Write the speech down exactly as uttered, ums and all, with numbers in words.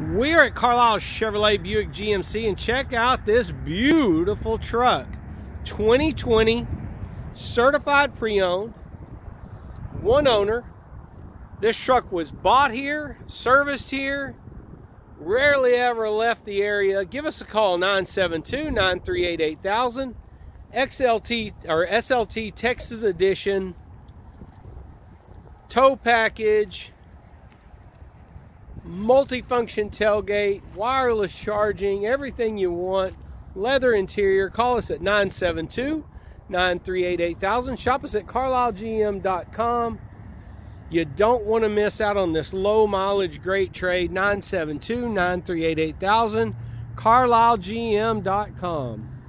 We are at Carlisle Chevrolet Buick G M C, and check out this beautiful truck. twenty twenty, certified pre-owned, one owner. This truck was bought here, serviced here, rarely ever left the area. Give us a call, nine seven two, nine three eight, eight thousand, X L T or S L T Texas Edition, tow package, multifunction tailgate, wireless charging, everything you want, leather interior. Call us at nine seven two, nine three eight, eight thousand. Shop us at carlisle G M dot com. You don't want to miss out on this low mileage great trade. Nine seven two, nine three eight, eight thousand, carlisle G M dot com.